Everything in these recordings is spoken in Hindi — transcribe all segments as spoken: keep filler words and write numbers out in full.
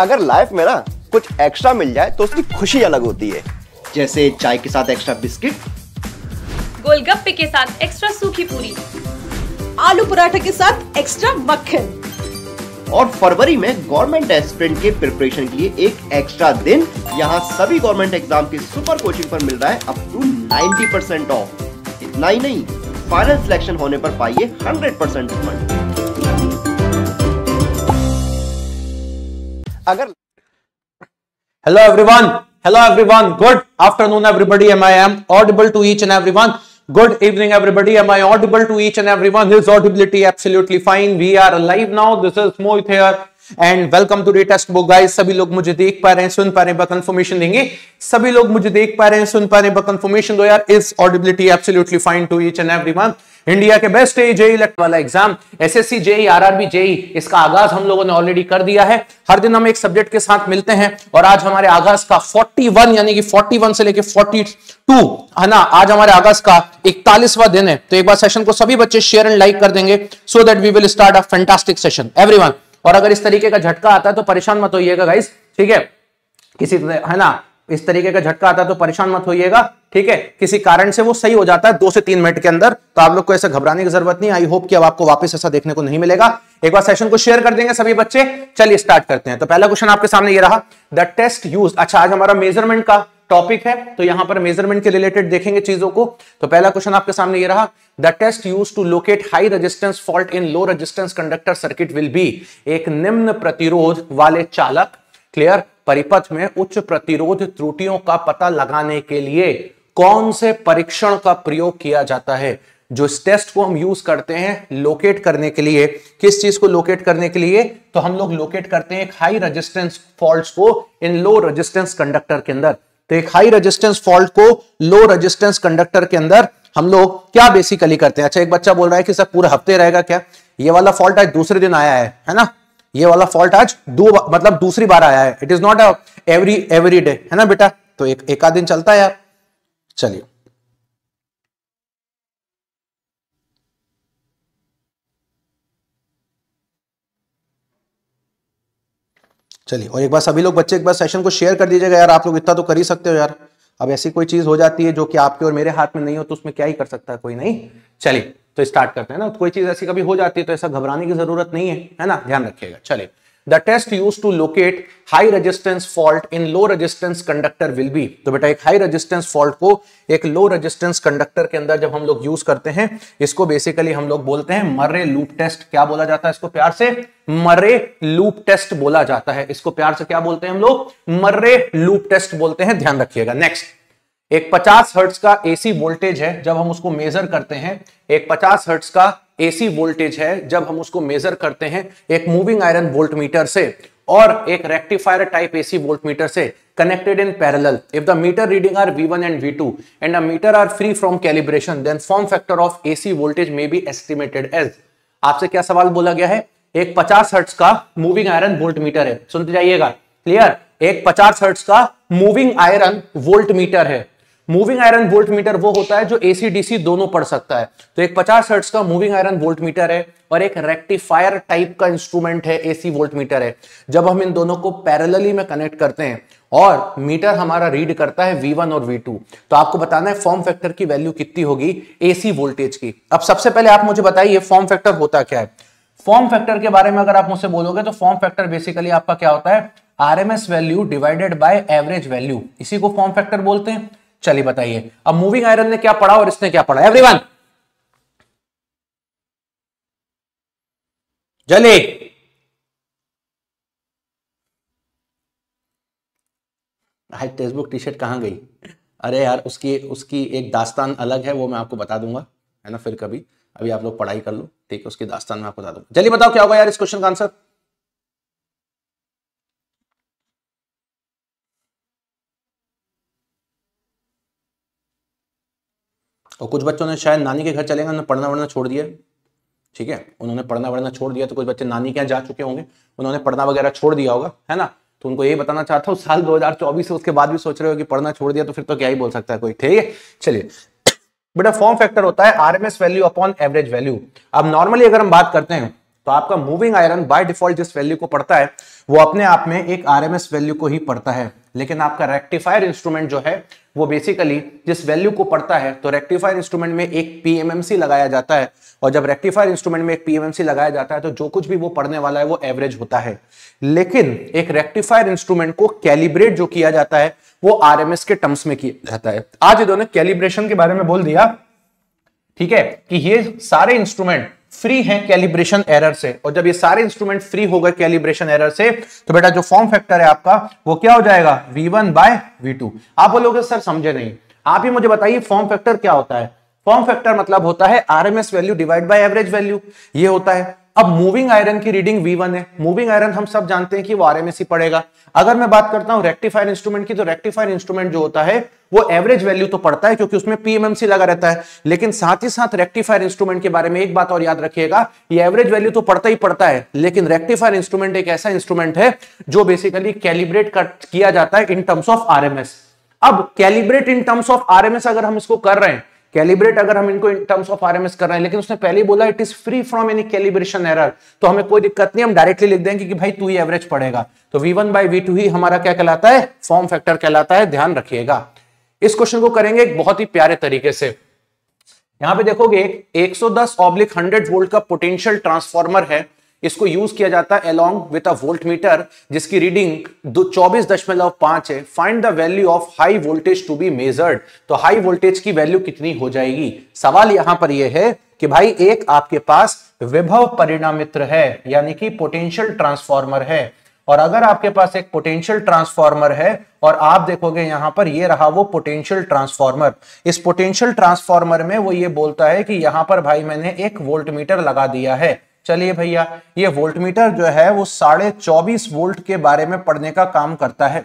अगर लाइफ में ना कुछ एक्स्ट्रा मिल जाए तो उसकी खुशी अलग होती है, जैसे चाय के साथ एक्स्ट्रा बिस्किट, गोलगप्पे के साथ एक्स्ट्रा सूखी पूरी, आलू पराठा के साथ एक्स्ट्रा मक्खन। और फरवरी में गवर्नमेंट एस्पिरेंट के प्रिपरेशन के लिए एक एक्स्ट्रा दिन यहाँ सभी गवर्नमेंट एग्जाम की सुपर कोचिंग पर मिल रहा है अप टू नब्बे परसेंट ऑफ। इतना ही नहीं, फाइनल सिलेक्शन होने पर पाइए सौ परसेंट रिफंड। अगर hello everyone, hello everyone, good afternoon everybody, am I am audible to each and everyone? Good evening, everybody. Am I audible to each and everyone? His audibility absolutely fine. We are alive now. This is Mohit here, and welcome to the test book, guys. सभी लोग मुझे देख पा रहे हैं, सुन पा रहे हैं, बस कंफर्मेशन देंगे। सभी लोग मुझे देख पा रहे हैं, सुन पा रहे हैं, बस कंफर्मेशन दो यार। Is audibility absolutely fine to each and everyone? India के बेस्ट जेई वाला exam SSC JE RRB JE, इसका आगाज हम लोगों ने ऑलरेडी कर दिया है। हर दिन हम एक सब्जेक्ट के साथ मिलते हैं और आज हमारे आगाज का इकतालीस यानी कि इकतालीस से लेके बयालीस है ना, आज हमारे आगाज का इकतालीसवां दिन है। तो एक बार सेशन को सभी बच्चे शेयर एंड लाइक कर देंगे so that we will start a fantastic session everyone. और अगर इस तरीके का झटका आता है तो परेशान मत होइएगा गाइस, ठीक है? किसी है ना, इस तरीके का झटका आता है तो परेशान मत होइएगा, ठीक है? किसी कारण से वो सही हो जाता है दो से तीन मिनट के अंदर, तो आप लोग को ऐसा घबराने की जरूरत नहीं। आई होप कि अब आपको वापस ऐसा देखने को नहीं मिलेगा। एक बार सेशन को शेयर कर देंगे सभी बच्चे, चलिए स्टार्ट करते हैं। तो पहला क्वेश्चन आपके सामने ये रहा, द टेस्ट यूज। अच्छा, आज हमारा मेजरमेंट का टॉपिक है तो यहां पर मेजरमेंट के रिलेटेड देखेंगे चीजों को। तो पहला क्वेश्चन आपके सामने ये रहा, the test use to locate high resistance fault in low resistance conductor circuit will be. एक निम्न प्रतिरोध वाले चालक क्लियर परिपथ में उच्च प्रतिरोध त्रुटियों का पता लगाने के लिए कौन से परीक्षण का प्रयोग किया जाता है? जो इस टेस्ट को हम यूज करते हैं लोकेट करने के लिए, किस चीज को लोकेट करने के लिए? तो हम लोग लोकेट करते हैं हाई रेजिस्टेंस फॉल्ट्स को इन लो रेजिस्टेंस कंडक्टर के अंदर। तो एक हाई रेजिस्टेंस फॉल्ट को लो रेजिस्टेंस कंडक्टर के अंदर हम लोग क्या बेसिकली करते हैं? अच्छा, एक बच्चा बोल रहा है कि सर पूरा हफ्ते रहेगा क्या? ये वाला फॉल्ट आज दूसरे दिन आया है, है ना? ये वाला फॉल्ट आज दो मतलब दूसरी बार आया है। It is not a every every day, है ना बेटा? तो एक एक आध दिन चलता है यार। चलिए, चलिए और एक बार सभी लोग बच्चे एक बार सेशन को शेयर कर दीजिएगा यार। आप लोग इतना तो कर ही सकते हो यार। अब ऐसी कोई चीज हो जाती है जो कि आपके और मेरे हाथ में नहीं हो तो उसमें क्या ही कर सकता है कोई? नहीं, चलिए तो स्टार्ट करते हैं ना। कोई चीज ऐसी कभी हो जाती है तो ऐसा घबराने की जरूरत नहीं है, है ना? ध्यान रखिएगा। चलिए, the test use to locate high resistance fault in low resistance conductor will be. तो बेटा, एक हाई रेजिस्टेंस फॉल्ट को एक लो रेजिस्टेंस कंडक्टर के अंदर जब हम लोग यूज करते हैं, इसको बेसिकली हम लोग बोलते हैं मरे लूप टेस्ट। क्या बोला जाता है इसको? प्यार से मरे लूप टेस्ट बोला जाता है। इसको प्यार से क्या बोलते हैं हम लोग? मरे लूप टेस्ट बोलते हैं। ध्यान रखिएगा। नेक्स्ट, एक पचास हर्ट्ज का एसी वोल्टेज है जब हम उसको मेजर करते हैं। एक पचास हर्ट्ज का एसी वोल्टेज है जब हम उसको मेजर करते हैं एक मूविंग आयरन वोल्ट मीटर से और एक rectifier type AC volt meter से connected in parallel. If the meter reading are V one and V two and the meter are free from calibration then form factor of AC voltage may be estimated as. आपसे क्या सवाल बोला गया है? एक पचास हर्ट्ज का मूविंग आयरन वोल्ट मीटर है। सुनते जाइएगा, क्लियर? एक पचास हर्ट्ज का मूविंग आयरन वोल्ट मीटर है। मूविंग आयरन वोल्ट मीटर वो होता है जो एसी डीसी दोनों पढ़ सकता है। तो एक पचास हर्ट्ज का मूविंग आयरन वोल्ट मीटर है और एक रेक्टिफायर टाइप का इंस्ट्रूमेंट है एसी वोल्ट मीटर है। जब हम इन दोनों को पैरेलली में कनेक्ट करते हैं और मीटर हमारा रीड करता है वी वन और वी टू, तो आपको बताना है फॉर्म फैक्टर की वैल्यू कितनी होगी एसी वोल्टेज की। अब सबसे पहले आप मुझे बताइए फॉर्म फैक्टर होता क्या है? फॉर्म फैक्टर के बारे में अगर आप मुझसे बोलोगे तो फॉर्म फैक्टर बेसिकली आपका क्या होता है? RMS value divided by average value, इसी को फॉर्म फैक्टर बोलते हैं। चलिए बताइए, अब मूविंग आयरन ने क्या पढ़ा और इसने क्या पढ़ा? एवरीवन जल्दी, हाय टेस्ट बुक टी शर्ट कहां गई? अरे यार, उसकी उसकी एक दास्तान अलग है, वो मैं आपको बता दूंगा, है ना? फिर कभी, अभी आप लोग पढ़ाई कर लो, ठीक है? उसकी दास्तान में आपको बता दूंगा। जल्दी बताओ क्या होगा यार इस क्वेश्चन का आंसर? और कुछ बच्चों ने शायद नानी के घर चले गए, उन्होंने पढ़ना वढ़ना छोड़ दिया, ठीक है? उन्होंने पढ़ना वढ़ना छोड़ दिया तो कुछ बच्चे नानी के यहाँ जा चुके होंगे, उन्होंने पढ़ना वगैरह छोड़ दिया होगा, है ना? तो उनको यही बताना चाहता हूँ, साल दो हज़ार चौबीस से उसके बाद भी सोच रहे हो कि पढ़ना छोड़ दिया तो फिर तो क्या ही बोल सकता है कोई, ठीक है? चलिए बेटा, फॉर्म फैक्टर होता है RMS value upon average value. अब नॉर्मली अगर हम बात करते हैं तो आपका मूविंग आयरन बाय डिफॉल्ट जिस वैल्यू को पढ़ता है वो अपने आप में एक आरएमएस वैल्यू को ही पढ़ता है, लेकिन आपका रेक्टिफायर इंस्ट्रूमेंट जो है वो बेसिकली जिस वैल्यू को पढ़ता है, तो रेक्टिफायर इंस्ट्रूमेंट में एक पीएमएमसी लगाया जाता है, और जब रेक्टिफायर इंस्ट्रूमेंट में एक पीएमएमसी लगाया जाता है तो जो कुछ भी वो पढ़ने वाला है वो एवरेज होता है। लेकिन एक रेक्टिफायर इंस्ट्रूमेंट को कैलिब्रेट जो किया जाता है वो आरएमएस के टर्म्स में किया जाता है। आज इन्होंने कैलिब्रेशन के बारे में बोल दिया, ठीक है, कि ये सारे इंस्ट्रूमेंट फ्री हैं कैलिब्रेशन एरर से, और जब ये सारे इंस्ट्रूमेंट फ्री हो गए कैलिब्रेशन एरर से तो बेटा जो फॉर्म फैक्टर है आपका वो क्या हो जाएगा, V one by V two. आप बोलोगे सर समझे नहीं, आप ही मुझे बताइए फॉर्म फैक्टर क्या होता है। फॉर्म फैक्टर मतलब होता है RMS value divide by average value, ये होता है। अब मूविंग आयरन की रीडिंग वी वन है, मूविंग आयरन हम सब जानते हैं कि वो आरएमएस ही पड़ेगा। अगर मैं बात करता हूं रेक्टिफायर इंस्ट्रूमेंट की, तो रेक्टिफायर इंस्ट्रूमेंट जो होता है वो एवरेज वैल्यू तो पढ़ता है क्योंकि उसमें पीएमएमसी लगा रहता है, लेकिन साथ ही साथ रेक्टिफायर इंस्ट्रूमेंट के बारे में एक बात और याद रखिएगा, ये एवरेज वैल्यू तो पढ़ता ही पड़ता है, लेकिन रेक्टिफायर इंस्ट्रूमेंट एक ऐसा इंस्ट्रूमेंट है जो बेसिकली कैलिब्रेट किया जाता है इन टर्म्स ऑफ आरएमएस। अब calibrate in terms of RMS अगर हम इसको कर रहे हैं, कैलिब्रेट अगर हम इनको इन टर्म्स ऑफ आरएमएस कर रहे हैं, लेकिन उसने पहले ही बोला it is free from any calibration error, तो हमें कोई दिक्कत नहीं, हम डायरेक्टली लिख देंगे कि भाई तू ही एवरेज पड़ेगा। तो V one by V two ही हमारा क्या कहलाता है, फॉर्म फैक्टर कहलाता है। ध्यान रखिएगा इस क्वेश्चन को करेंगे एक बहुत ही प्यारे तरीके से। यहां पे देखोगे एक सौ दस ऑब्लिक हंड्रेड वोल्ट का पोटेंशियल ट्रांसफॉर्मर है, इसको यूज किया जाता है along with a volt meter जिसकी रीडिंग चौबीस दशमलव पांच है। Find the value of high voltage to be measured, तो हाई वोल्टेज की वैल्यू कितनी हो जाएगी। सवाल यहां पर यह है कि भाई एक आपके पास विभव परिणामित्र है यानी कि पोटेंशियल ट्रांसफॉर्मर है, और अगर आपके पास एक पोटेंशियल ट्रांसफॉर्मर है और आप देखोगे यहां पर ये रहा वो पोटेंशियल ट्रांसफॉर्मर, इस पोटेंशियल ट्रांसफॉर्मर में वो ये बोलता है कि यहां पर भाई मैंने एक वोल्ट मीटर लगा दिया है। चलिए भैया ये वोल्टमीटर जो है वो साढ़े चौबीस वोल्ट के बारे में पढ़ने का काम करता है।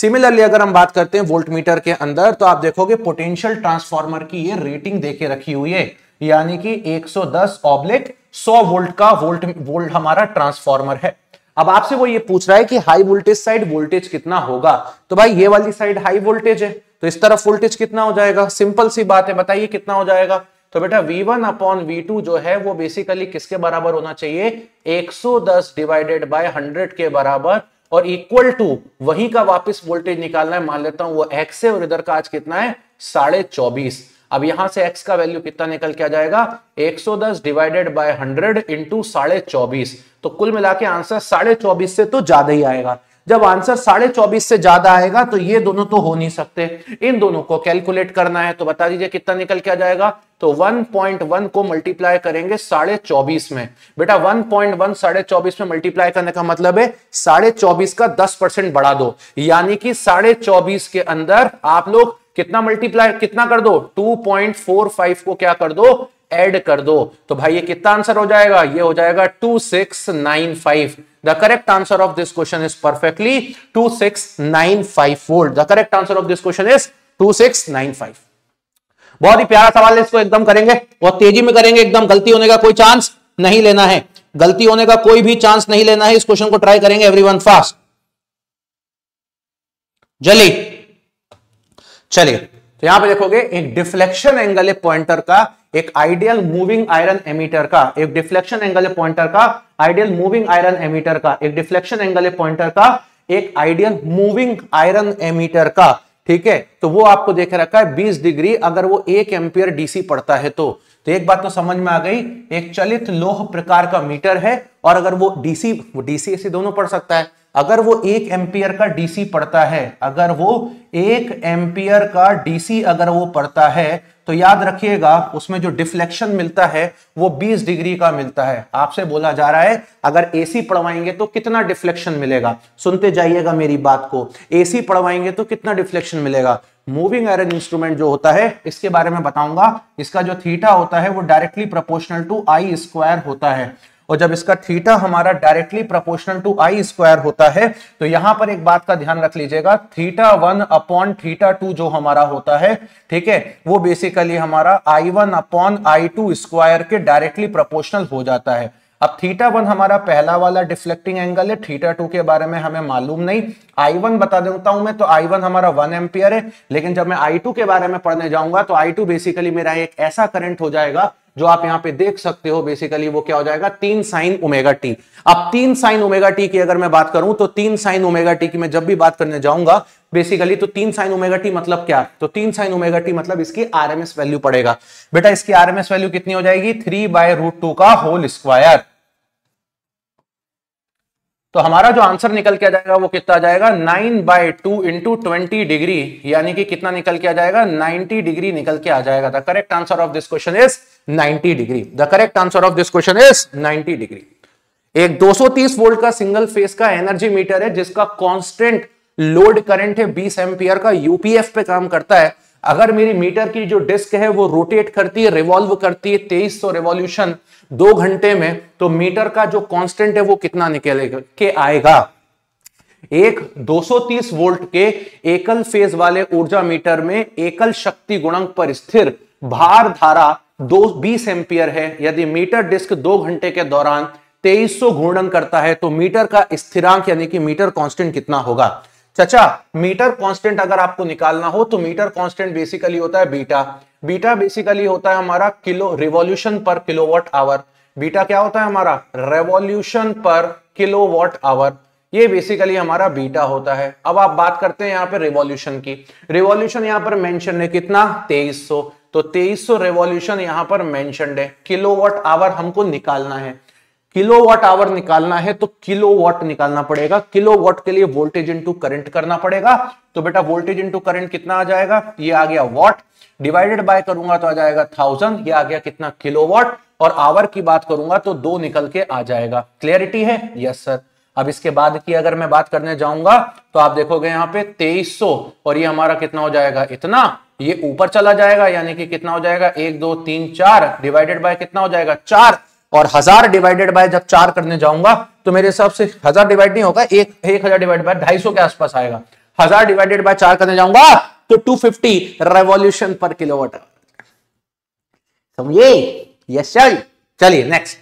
सिमिलरली अगर हम बात करते हैं वोल्टमीटर के अंदर, तो आप देखोगे पोटेंशियल ट्रांसफार्मर की ये रेटिंग देके रखी हुई है, यानी कि एक सौ दस ऑब्लिक सौ वोल्ट का वोल्ट वोल्ट हमारा ट्रांसफार्मर है। अब आपसे वो ये पूछ रहा है कि हाई वोल्टेज साइड वोल्टेज कितना होगा, तो भाई ये वाली साइड हाई वोल्टेज है तो इस तरफ वोल्टेज कितना हो जाएगा, सिंपल सी बात है, बताइए कितना हो जाएगा। तो बेटा V one upon V two जो है वो बेसिकली किसके बराबर होना चाहिए, एक सौ दस डिवाइडेड बाय हंड्रेड के बराबर, और इक्वल टू वही का वापस वोल्टेज निकालना है, मान लेता हूं वो x है और इधर का आज कितना है साढ़े चौबीस। अब यहां से x का वैल्यू कितना निकल के आ जाएगा, एक सौ दस डिवाइडेड बाय हंड्रेड इंटू साढ़े चौबीस, तो कुल मिला के आंसर साढ़े चौबीस से तो ज्यादा ही आएगा। जब आंसर साढ़े चौबीस से ज्यादा आएगा तो ये दोनों तो हो नहीं सकते, इन दोनों को कैलकुलेट करना है, तो बता दीजिए कितना निकल के आ जाएगा। तो वन पॉइंट वन को मल्टीप्लाई करेंगे साढ़े चौबीस में, बेटा वन पॉइंट वन साढ़े चौबीस में मल्टीप्लाई करने का मतलब है साढ़े चौबीस का दस परसेंट बढ़ा दो, यानी कि साढ़े चौबीस के अंदर आप लोग कितना मल्टीप्लाई कितना कर दो, टू पॉइंट फोर फाइव को क्या कर दो, ऐड कर दो। तो भाई ये कितना आंसर हो जाएगा, ये हो जाएगा two six nine five. The correct answer of this question is perfectly two six nine five volt. The correct answer of this question is two six nine five. बहुत ही प्यारा सवाल है, इसको एकदम करेंगे, बहुत तेजी में करेंगे एकदम, गलती होने का कोई चांस नहीं लेना है, गलती होने का कोई भी चांस नहीं लेना है। इस क्वेश्चन को ट्राई करेंगे एवरीवन फास्ट। जल्दी चलिए, तो यहां पे देखोगे एक डिफ्लेक्शन एंगल है पॉइंटर का, एक आइडियल मूविंग आयरन एमीटर का, एक डिफ्लेक्शन एंगल है पॉइंटर का, आइडियल मूविंग आयरन एमीटर का, एक डिफ्लेक्शन एंगल है पॉइंटर का, एक आइडियल मूविंग आयरन एमीटर का, ठीक है। तो वो आपको देख रखा है बीस डिग्री, अगर वो एक एम्पियर डीसी पड़ता है तो तो एक बात तो समझ में आ गई, एक चलित लोह प्रकार का मीटर है, और अगर वो डीसी डीसी ऐसे दोनों पढ़ सकता है, अगर वो एक एम्पियर का डीसी पड़ता है, अगर वो एक एम्पियर का डीसी अगर वो पड़ता है तो याद रखिएगा उसमें जो डिफ्लेक्शन मिलता है वो बीस डिग्री का मिलता है। आपसे बोला जा रहा है अगर एसी पढ़वाएंगे तो कितना डिफ्लेक्शन मिलेगा, सुनते जाइएगा मेरी बात को, एसी पढ़वाएंगे तो कितना डिफ्लेक्शन मिलेगा। मूविंग आयरन इंस्ट्रूमेंट जो होता है इसके बारे में बताऊंगा, इसका जो थीटा होता है वो directly proportional to I square होता है, और जब इसका थीटा हमारा directly proportional to I square होता है तो यहां पर एक बात का ध्यान रख लीजिएगा, theta one upon theta two जो हमारा होता है, ठीक है, वो बेसिकली हमारा I one upon I two square के डायरेक्टली प्रोपोर्शनल हो जाता है। अब थीटा वन हमारा पहला वाला डिफ्लेक्टिंग एंगल है, थीटा टू के बारे में हमें मालूम नहीं, आई वन बता देता हूं मैं, तो आई वन हमारा वन एम्पियर है, लेकिन जब मैं आई टू के बारे में पढ़ने जाऊंगा तो आई टू बेसिकली मेरा एक ऐसा करंट हो जाएगा जो आप यहां पे देख सकते हो बेसिकली वो क्या हो जाएगा, तीन साइन ओमेगा टी। अब तीन साइन ओमेगा टी की अगर मैं बात करूं तो तीन साइन ओमेगा टी की मैं जब भी बात करने जाऊंगा बेसिकली, तो तीन साइन ओमेगा टी मतलब क्या, तो तीन साइन ओमेगा टी मतलब इसकी आरएमएस वैल्यू पड़ेगा। बेटा इसकी आरएमएस वैल्यू कितनी हो जाएगी, थ्री बाय रूट टू का होल स्क्वायर। तो हमारा जो आंसर निकल के आ जाएगा वो कितना आ जाएगा, nine by two into twenty degree, यानी कि कितना निकल के आ जाएगा, नाइंटी डिग्री निकल के आ जाएगा। The correct answer of this question is ninety degree. The correct answer of this question is ninety degree. एक दो सौ तीस वोल्ट का सिंगल फेस का एनर्जी मीटर है जिसका कांस्टेंट लोड करंट है बीस एम्पियर का, यूपीएफ पे काम करता है। अगर मेरी मीटर की जो डिस्क है वो रोटेट करती है, रिवॉल्व करती है तेईस सौ रेवॉल्यूशन दो घंटे में, तो मीटर का जो कांस्टेंट है वो कितना निकलेगा के आएगा। एक दो सौ तीस वोल्ट के एकल फेज वाले ऊर्जा मीटर में एकल शक्ति गुणक पर स्थिर भार धारा दो बीस एम्पियर है। यदि मीटर डिस्क दो घंटे के दौरान तेईस सौ घूर्णन करता है तो मीटर का स्थिरांक यानी कि मीटर कांस्टेंट कितना होगा। चाचा मीटर कांस्टेंट अगर आपको निकालना हो तो मीटर कांस्टेंट बेसिकली होता है बीटा। बीटा बेसिकली होता है हमारा किलो रिवॉल्यूशन पर किलोवाट आवर। बीटा क्या होता है हमारा, रेवॉल्यूशन पर किलोवाट आवर, ये बेसिकली हमारा बीटा होता है। अब आप बात करते हैं यहाँ पे रिवॉल्यूशन की। रिवॉल्यूशन यहाँ पर मेंशन है कितना, तेईस सौ, तो तेईस सौ रिवॉल्यूशन यहाँ पर मेंशनड है। किलोवाट आवर हमको निकालना है, किलोवाट आवर निकालना है तो किलोवाट निकालना पड़ेगा। किलोवाट के लिए वोल्टेज इनटू करंट करना पड़ेगा, तो बेटा वोल्टेज इनटू करंट कितना आ जाएगा, ये आ गया वाट, डिवाइडेड बाय करूंगा तो आ जाएगा थाउजेंड, ये आ गया कितना किलोवाट, और आवर की बात करूंगा तो दो निकल के आ जाएगा। क्लियरिटी है? Yes sir. अब इसके बाद की अगर मैं बात करने जाऊंगा तो आप देखोगे यहाँ पे तेईस सौ और ये हमारा कितना हो जाएगा, इतना, ये ऊपर चला जाएगा यानी कि कितना हो जाएगा, एक दो तीन चार डिवाइडेड बाय कितना हो जाएगा, चार, और हजार डिवाइडेड बाय, जब चार करने जाऊंगा तो मेरे हिसाब से हजार डिवाइड नहीं होगा, एक एक हजार डिवाइड बाय ढाई सौ के आसपास आएगा। हजार डिवाइडेड बाय चार करने जाऊंगा तो दो सौ पचास रेवॉल्यूशन पर किलोवाट, समझे? Yes sir. चलिए next,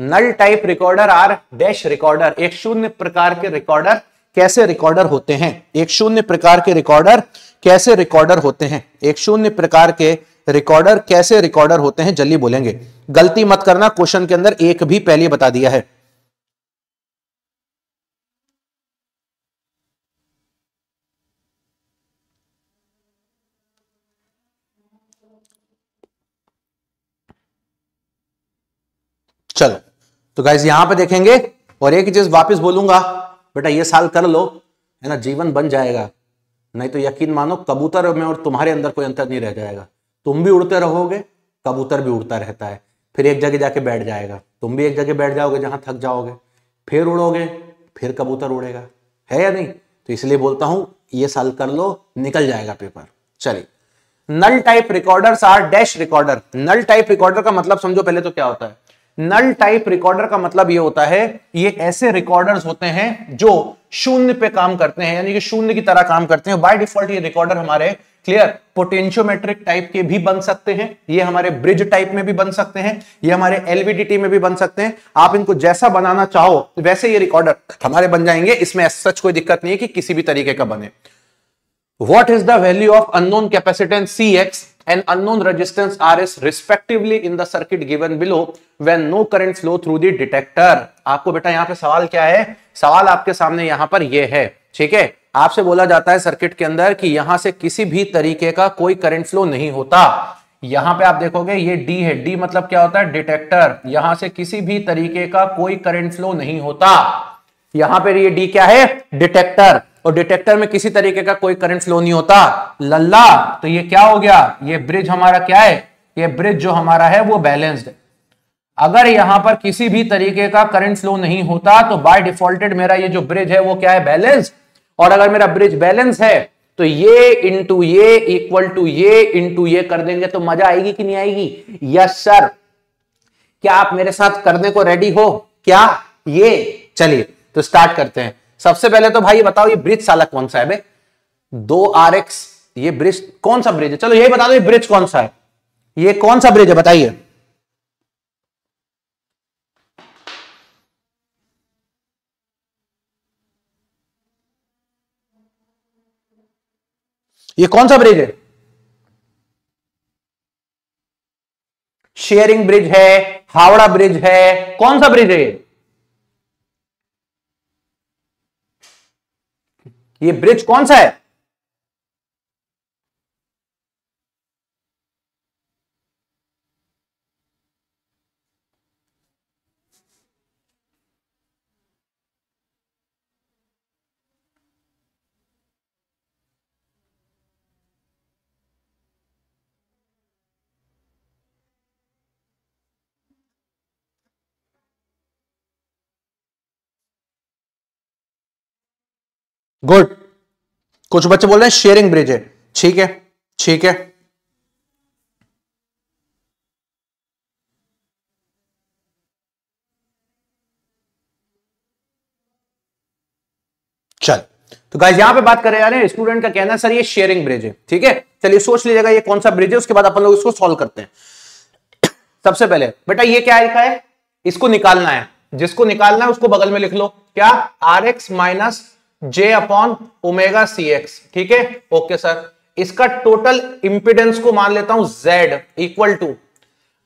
null type recorder are dash recorder. एक शून्य प्रकार के रिकॉर्डर कैसे रिकॉर्डर होते हैं, एक शून्य प्रकार के रिकॉर्डर कैसे रिकॉर्डर होते हैं, एक शून्य प्रकार के रिकॉर्डर कैसे रिकॉर्डर होते हैं, जल्दी बोलेंगे। गलती मत करना, क्वेश्चन के अंदर एक भी पहले बता दिया है। चलो तो गाइस यहां पे देखेंगे, और एक चीज वापस बोलूंगा बेटा, ये साल कर लो है ना, जीवन बन जाएगा, नहीं तो यकीन मानो कबूतर में और तुम्हारे अंदर कोई अंतर नहीं रह जाएगा। तुम भी उड़ते रहोगे, कबूतर भी उड़ता रहता है, फिर एक जगह जाके बैठ जाएगा, तुम भी एक जगह बैठ जाओगे जहां थक जाओगे, फिर उड़ोगे, फिर कबूतर उड़ेगा, है या नहीं? तो इसलिए बोलता हूं ये साल कर लो, निकल जाएगा पेपर। चलिए, null type recorders are dash recorder. Null type recorder का मतलब समझो पहले तो क्या होता है। नल टाइप रिकॉर्डर का मतलब ये होता है, ये ऐसे रिकॉर्डर्स होते हैं जो शून्य पे काम करते हैं, यानी कि शून्य की तरह काम करते हैं। बाय डिफॉल्ट ये रिकॉर्डर हमारे क्लियर पोटेंशियोमेट्रिक टाइप के भी बन सकते हैं, ये हमारे ब्रिज टाइप में भी बन सकते हैं, ये हमारे एलवीडीटी में भी बन सकते हैं। आप इनको जैसा बनाना चाहो तो वैसे ये रिकॉर्डर हमारे बन जाएंगे, इसमें सच कोई दिक्कत नहीं है कि, कि किसी भी तरीके का बने। What is the value of unknown capacitance C X and unknown resistance R S respectively in the circuit given below when no current flow through the detector। आपको बेटा यहाँ पे सवाल क्या है, सवाल आपके सामने यहाँ पर ये है, ठीक है? आपसे बोला जाता है सर्किट के अंदर कि यहाँ से किसी भी तरीके का कोई करंट फ्लो नहीं होता। यहाँ पे आप देखोगे ये D है, D मतलब क्या होता है, डिटेक्टर। यहाँ से किसी भी तरीके का कोई करंट फ्लो नहीं होता, यहाँ पे ये D क्या है, डिटेक्टर, और डिटेक्टर में किसी तरीके का कोई करंट फ्लो नहीं होता लल्ला। तो ये क्या हो गया, ये ब्रिज हमारा क्या है, ये ब्रिज जो हमारा है वो बैलेंस्ड है। अगर यहां पर किसी भी तरीके का करंट फ्लो नहीं होता तो बाय डिफॉल्टेड मेरा ये जो ब्रिज है वो क्या है, बैलेंस। और अगर मेरा ब्रिज बैलेंस है तो ये इंटू ये इक्वल टू ये इंटू ये कर देंगे तो मजा आएगी कि नहीं आएगी? Yes sir. क्या आप मेरे साथ करने को रेडी हो क्या ये? चलिए तो स्टार्ट करते हैं। सबसे पहले तो भाई बताओ ये ब्रिज साला कौन सा है बे, दो आर एक्स, ये ब्रिज कौन सा ब्रिज है? चलो यही बता दो, ये ब्रिज कौन सा है, ये कौन सा ब्रिज है बताइए। ये कौन सा ब्रिज है? शेयरिंग ब्रिज है, हावड़ा ब्रिज है, कौन सा ब्रिज है ये? ये ब्रिज कौन सा है? गुड, कुछ बच्चे बोल रहे हैं शेयरिंग ब्रिज है। ठीक है, ठीक है, चल। तो गाइस यहां पे बात कर रहे हैं, स्टूडेंट का कहना है सर ये शेयरिंग ब्रिज है। ठीक है, चलिए सोच लीजिएगा ये कौन सा ब्रिज है, उसके बाद अपन लोग इसको सॉल्व करते हैं। सबसे पहले बेटा ये क्या लिखा है, इसको निकालना है, जिसको निकालना है उसको बगल में लिख लो, क्या, R X minus J upon omega C X. ठीक है, ओके सर। इसका टोटल इंपिडेंस को मान लेता हूं जेड इक्वल टू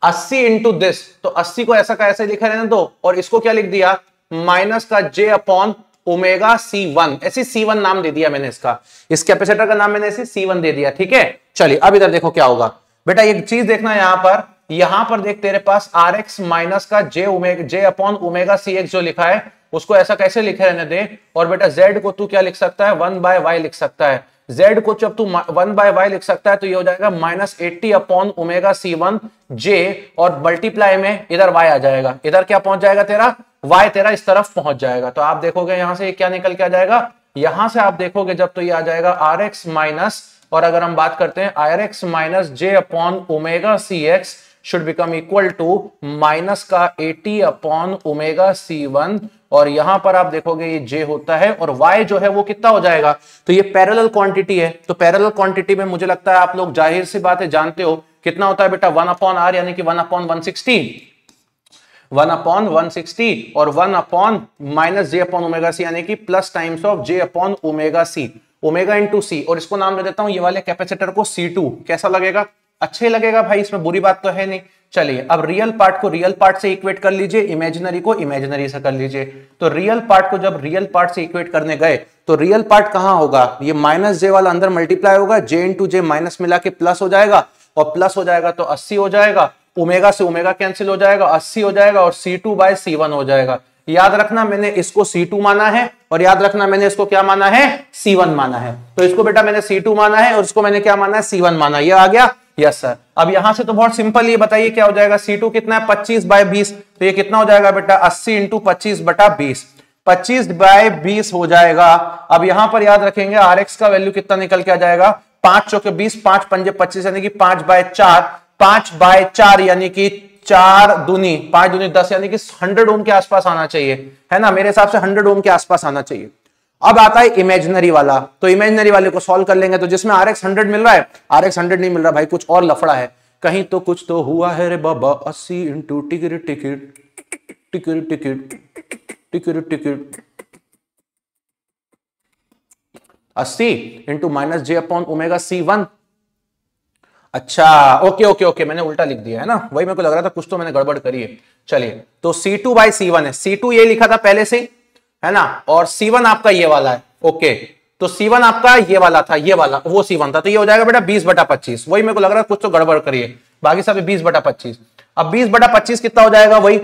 अस्सी इंटू दिस, तो अस्सी को ऐसा का ऐसे लिखा रहने दो और इसको क्या लिख दिया, माइनस का J upon omega C one, ऐसे सी वन नाम दे दिया मैंने इसका, इस कैपेसिटर का नाम मैंने ऐसे सी वन दे दिया। ठीक है, चलिए अब इधर देखो क्या होगा बेटा, एक चीज देखना यहां पर, यहां पर देख तेरे पास आर एक्स माइनस का J omega J upon omega C X जो लिखा है उसको ऐसा कैसे लिखे रहने दे, और बेटा z को तू क्या लिख सकता है, वन बाय वाई लिख सकता है। z को जब तू वन बाय वाई लिख सकता है तो ये हो जाएगा minus eighty upon omega C one J, और मल्टीप्लाई में इधर y आ जाएगा, इधर क्या पहुंच जाएगा तेरा y, तेरा इस तरफ पहुंच जाएगा। तो आप देखोगे यहां से क्या निकल के आ जाएगा, यहां से आप देखोगे जब तो ये आ जाएगा आर एक्स माइनस, और अगर हम बात करते हैं R X minus J upon omega C X should become equal to minus का eighty upon omega C one, और यहां पर आप देखोगे ये जे होता है और वाई जो है वो कितना हो जाएगा, तो ये पैरेलल क्वांटिटी है, तो पैरेलल क्वांटिटी में मुझे लगता है आप लोग जाहिर सी बात है जानते हो कितना होता है बेटा, वन अपॉन आर यानी कि one upon one sixty one upon one sixty और one upon minus J upon omega C यानी कि plus times of J upon omega C, omega into C, और इसको नाम दे देता हूं ये वाले कैपेसिटर को सी टू। कैसा लगेगा, अच्छे लगेगा भाई, इसमें बुरी बात तो है नहीं। चलिए अब रियल पार्ट को रियल पार्ट से इक्वेट कर लीजिए, इमेजिनरी को इमेजिनरी से कर लीजिए। तो रियल पार्ट को जब रियल पार्ट से इक्वेट करने गए तो रियल पार्ट कहाँ होगा, ये माइनस जे वाला अंदर मल्टीप्लाई होगा, जे इंटू जे माइनस मिला के प्लस हो जाएगा, और प्लस हो जाएगा तो अस्सी हो जाएगा, ओमेगा से ओमेगा कैंसिल हो जाएगा, अस्सी हो जाएगा और C two by C one हो जाएगा। याद रखना मैंने इसको सी टू माना है, और याद रखना मैंने इसको क्या माना है, सी वन माना है। तो इसको बेटा मैंने सी टू माना है और इसको मैंने क्या माना है, सी वन माना। ये आ गया, यस सर। अब यहां से तो बहुत सिंपल, ये बताइए क्या हो जाएगा, सी टू कितना है, पच्चीस बाय बीस, तो ये कितना हो जाएगा बेटा, अस्सी इंटू पच्चीस बटा बीस, पच्चीस बाय बीस हो जाएगा। अब यहां पर याद रखेंगे आर एक्स का वैल्यू कितना निकल के आ जाएगा, पांच चौके बीस, पांच पंजे पच्चीस यानी कि पांच बाय चार, पांच बाय चार यानी कि चार दूनी पांच दूनी दस यानी कि हंड्रेड ओम के आसपास आना चाहिए, है ना, मेरे हिसाब से हंड्रेड ओम के आसपास आना चाहिए। अब आता है इमेजिनरी वाला, तो इमेजिनरी वाले को सॉल्व कर लेंगे, तो जिसमें आर एक्स हंड्रेड मिल रहा है, आर एक्स हंड्रेड नहीं मिल रहा भाई, कुछ और लफड़ा है कहीं, तो कुछ तो हुआ है रे बाबा, अस्सी into ticket ticket ticket ticket ticket अस्सी into minus J upon omega C one. अच्छा ओके ओके ओके, मैंने उल्टा लिख दिया है ना, वही मेरे को लग रहा था कुछ तो मैंने गड़बड़ करी है। चलिए तो C two by C one है, सी टू ये लिखा था पहले से है ना, और सी वन आपका ये वाला है, ओके, तो सी वन आपका ये वाला था, ये वाला वो सी वन था, तो ये हो जाएगा बेटा बीस बटा पच्चीस, वही मेरे को लग रहा था कुछ तो गड़बड़ करिए, बाकी सब बीस बटा पच्चीस। अब बीस बटा पच्चीस कितना हो जाएगा, वही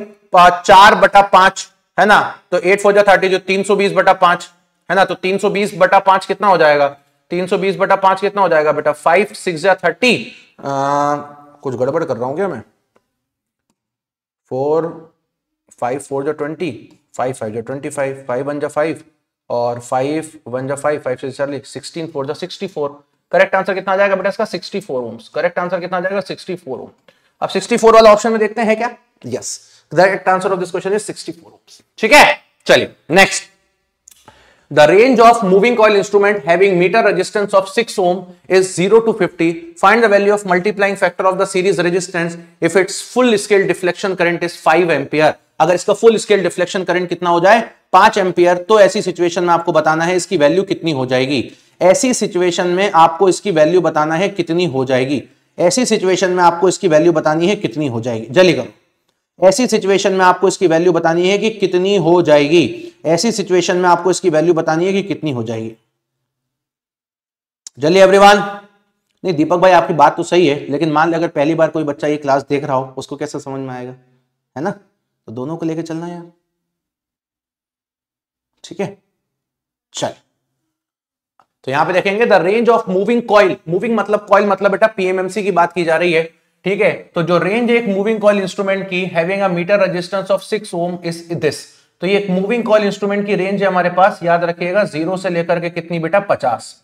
चार बटा पांच है ना, तो एट फोर थर्टी जो तीन सौ बीस बटा पांच है ना, तो तीन सौ बीस बटा पांच कितना हो जाएगा, तीन सौ बीस बटा पांच कितना हो जाएगा बेटा, फाइव सिक्स या थर्टी, कुछ गड़बड़ कर रहा हूं क्या मैं, फोर फाइव फोर जो ट्वेंटी, फाइव फाइव जो ट्वेंटी फाइव, फाइव वन जो फाइव और फाइव वन जो फाइव, फाइव से चालीस, सिक्सटीन फोर जो सिक्सटी फोर। करेक्ट आंसर कितना आ जाएगा बेटा इसका, sixty four ohms. Correct answer कितना आ जाएगा, सिक्सटी फोर ओम। अब सिक्सटी फोर वाला ऑप्शन में देखते हैं क्या, yes, correct answer of this question is sixty four ohms. ठीक है, चलिए next, The range of moving coil instrument having meter resistance of six ohm is zero to fifty. Find the value of multiplying factor of the series resistance if its full scale deflection current is five ampere. अगर इसका full scale deflection current कितना हो जाए, पांच एम्पियर, तो ऐसी situation में आपको बताना है इसकी value कितनी हो जाएगी। ऐसी situation में आपको इसकी value बताना है कितनी हो जाएगी। ऐसी सिचुएशन में आपको इसकी वैल्यू बतानी है कितनी हो जाएगी। जल्दी करो, ऐसी सिचुएशन में आपको इसकी वैल्यू बतानी है कि कितनी हो जाएगी। ऐसी सिचुएशन में आपको इसकी वैल्यू बतानी है कि कितनी हो जाएगी। जल्दी एवरीवन। नहीं दीपक भाई आपकी बात तो सही है, लेकिन मान ले अगर पहली बार कोई बच्चा ये क्लास देख रहा हो, उसको कैसे समझ में आएगा, है ना? तो दोनों को लेकर चलना यार, ठीक है? चल, तो यहां पे देखेंगे the range of moving coil. Moving मतलब कॉइल, मतलब बेटा पीएमएमसी की बात की जा रही है, ठीक है? तो जो रेंज एक मूविंग कॉइल इंस्ट्रूमेंट की, having a meter resistance of six ohm is this. तो ये एक मूविंग कॉइल इंस्ट्रूमेंट की रेंज है हमारे पास, याद रखिएगा, जीरो से लेकर के कितनी बेटा, पचास।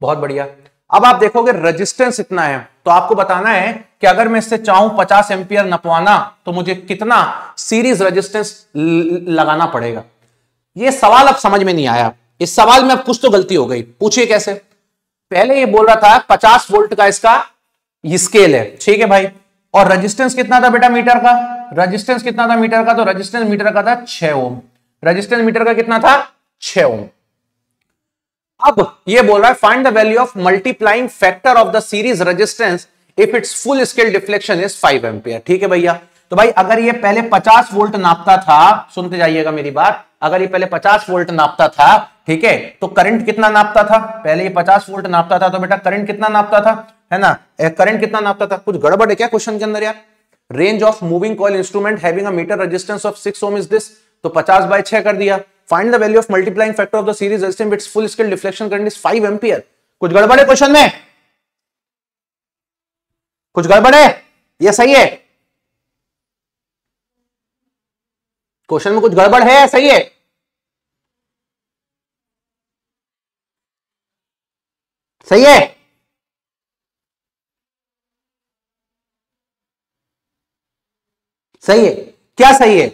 बहुत बढ़िया। अब आप देखोगे रेजिस्टेंस इतना है, तो आपको बताना है कि अगर मैं इससे चाहूं पचास एम्पियर नपवाना, तो मुझे कितना सीरीज रेजिस्टेंस लगाना पड़ेगा। ये सवाल अब समझ में नहीं आया, इस सवाल में अब कुछ तो गलती हो गई। पूछिए कैसे? पहले ये बोल रहा था पचास वोल्ट का इसका ये स्केल है, ठीक है भाई, और रेजिस्टेंस कितना था बेटा मीटर का? रेजिस्टेंस कितना था मीटर का? तो रेजिस्टेंस मीटर का था छह ओम। रेजिस्टेंस मीटर का कितना था? छह ओम। अब ये बोल रहा है find the value of multiplying factor of the series resistance if its full scale deflection is five ampere. ठीक है भैया, तो भाई अगर ये पहले पचास वोल्ट नापता था, सुनते जाइएगा मेरी बात, अगर ये पहले पचास वोल्ट नापता था, ठीक है, तो करंट कितना नापता था? पहले ये पचास वोल्ट नापता था, तो बेटा करंट कितना नापता था, है ना? करंट कितना नापता था? कुछ गड़बड़ है क्या क्वेश्चन के अंदर यार? Range of moving coil instrument having a meter resistance of six ohm is this, तो पचास बाय छह कर दिया। Find the value of multiplying factor of the series resistance with full scale deflection current is five ampere. कुछ गड़बड़ है क्वेश्चन में, कुछ गड़बड़ है? यह सही है? क्वेश्चन में कुछ गड़बड़ है? सही है? सही है? सही है? क्या सही है?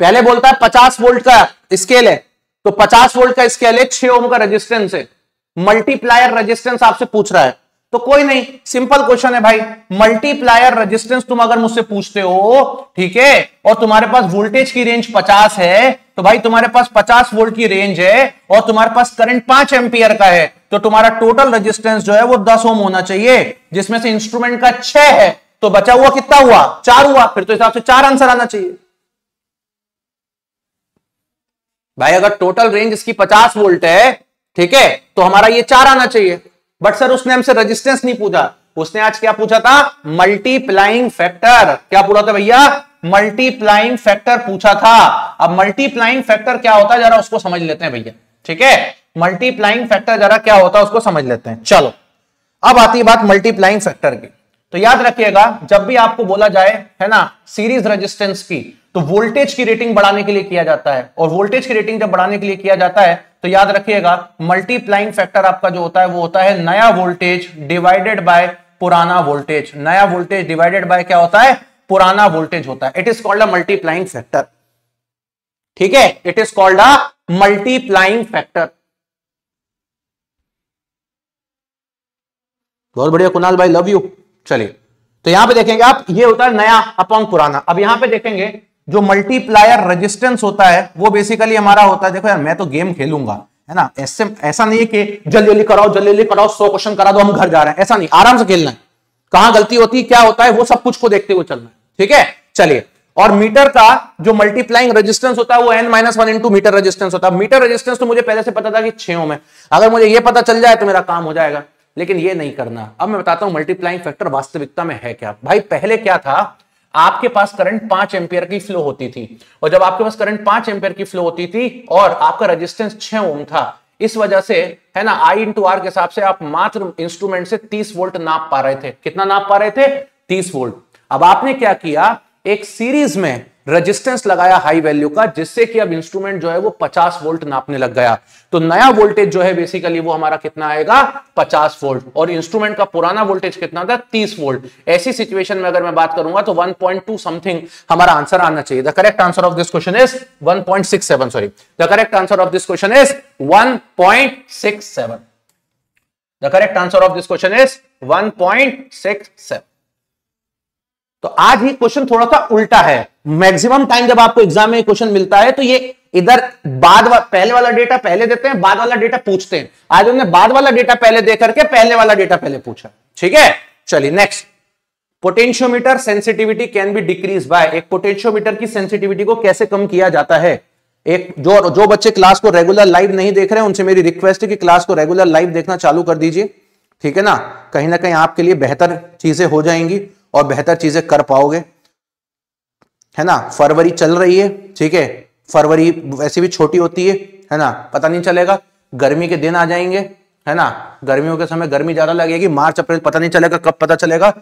पहले बोलता है पचास वोल्ट का स्केल है, तो पचास वोल्ट का स्केल है, छह ओम का रेजिस्टेंस है, मल्टीप्लायर रेजिस्टेंस आपसे पूछ रहा है, तो कोई नहीं, सिंपल क्वेश्चन है भाई। मल्टीप्लायर रेजिस्टेंस तुम अगर मुझसे पूछते हो, ठीक है, और तुम्हारे पास वोल्टेज की रेंज पचास है, तो भाई तुम्हारे पास पचास वोल्ट की रेंज है और तुम्हारे पास करंट पांच एम्पियर का है, तो तुम्हारा टोटल रेजिस्टेंस जो है वो दस ओम होना चाहिए, जिसमें से इंस्ट्रूमेंट का छह है, तो बचा हुआ कितना हुआ? चार हुआ। फिर तो हिसाब से चार आंसर आना चाहिए भाई। अगर टोटल रेंज इसकी पचास वोल्ट है, ठीक है, तो हमारा ये चार आना चाहिए। बट सर उसने हमसे रेजिस्टेंस नहीं पूछा, उसने आज क्या पूछा था? Multiplying factor. क्या पूछा था भैया? मल्टीप्लाइंग फैक्टर पूछा था। अब मल्टीप्लाइंग फैक्टर क्या होता है जरा उसको समझ लेते हैं भैया, ठीक है? मल्टीप्लाइंग फैक्टर जरा क्या होता है उसको समझ लेते हैं। चलो अब आती है बात मल्टीप्लाइंग फैक्टर की। तो याद रखिएगा, जब भी आपको बोला जाए, है ना, सीरीज रेजिस्टेंस की, तो वोल्टेज की रेटिंग बढ़ाने के लिए किया जाता है, और वोल्टेज की रेटिंग जब बढ़ाने के लिए किया जाता है, तो याद रखिएगा मल्टीप्लाइंग फैक्टर आपका जो होता है वो होता है नया वोल्टेज डिवाइडेड बाय पुराना वोल्टेज। नया वोल्टेज डिवाइडेड बाय क्या होता है? पुराना वोल्टेज होता है। It is called a multiplying factor, ठीक है? It is called a multiplying factor. बहुत बढ़िया कुणाल भाई, लव यू। चलिए, तो यहां पे देखेंगे आप, ये होता है नया अपॉन पुराना। अब यहां पे देखेंगे जो मल्टीप्लायर रेजिस्टेंस होता है वो बेसिकली हमारा होता है, देखो यार मैं तो गेम खेलूंगा, है ना, ऐसे ऐसा नहीं है कि जल्दी जल्दी कराओ, जल्दी जल्दी कराओ, सौ क्वेश्चन करा दो, हम घर जा रहे हैं, ऐसा नहीं, आराम से खेलना है। कहां गलती होती है, क्या होता है, वो सब कुछ को देखते हुए चलना है, ठीक है? चलिए, और मीटर का जो मल्टीप्लाइंग रेजिस्टेंस होता है वो N minus one into meter resistance होता है। मीटर रेजिस्टेंस तो मुझे पहले से पता था कि छह ओम है, अगर मुझे ये पता चल जाए तो मेरा काम हो जाएगा, लेकिन ये नहीं करना। अब मैं बताता हूं मल्टीप्लाइंग फैक्टर वास्तविकता में है क्या। भाई पहले क्या था, आपके पास करंट पांच एम्पियर की फ्लो होती थी, और जब आपके पास करंट पांच एम्पियर की फ्लो होती थी और आपका रेजिस्टेंस छह ओम था, इस वजह से, है ना, आई इंटू आर के हिसाब से आप मात्र इंस्ट्रूमेंट से तीस वोल्ट नाप पा रहे थे। कितना नाप पा रहे थे? तीस वोल्ट। अब आपने क्या किया, एक सीरीज में रेजिस्टेंस लगाया हाई वैल्यू का, जिससे कि अब इंस्ट्रूमेंट जो है वो पचास वोल्ट नापने लग गया, तो नया वोल्टेज जो है बेसिकली वो हमारा कितना आएगा? पचास वोल्ट, और इंस्ट्रूमेंट का पुराना वोल्टेज कितना था? तीस वोल्ट। ऐसी सिचुएशन में अगर मैं बात करूंगा तो वन पॉइंट टू समथिंग हमारा आंसर आना चाहिए। The correct answer of this question is one point six seven, sorry, the correct answer of this question is one point six seven. The correct answer of this question is one point six seven. तो आज ही क्वेश्चन थोड़ा सा उल्टा है। मैक्सिमम टाइम जब आपको एग्जाम में क्वेश्चन मिलता है तो ये इधर बाद वा, पहले वाला डेटा पहले देते हैं, बाद वाला डेटा पूछते हैं। आज उन्होंने बाद वाला डेटा पहले दे करके पहले वाला डेटा पहले पूछा, ठीक है? चलिए next, potentiometer sensitivity can be decrease by, एक पोटेंशियोमीटर की सेंसिटिविटी को कैसे कम किया जाता है। एक जो जो बच्चे क्लास को रेगुलर लाइव नहीं देख रहे हैं उनसे मेरी रिक्वेस्ट है कि क्लास को रेगुलर लाइव देखना चालू कर दीजिए, ठीक है ना, कहीं ना कहीं आपके लिए बेहतर चीजें हो जाएंगी और बेहतर चीजें कर पाओगे, है ना। फरवरी चल रही है, ठीक है, फरवरी वैसे भी छोटी होती है है ना, पता नहीं चलेगा, गर्मी के दिन आ जाएंगे, है ना, गर्मियों के समय गर्मी ज्यादा लगेगी, मार्च अप्रैल पता नहीं चलेगा कब, पता चलेगा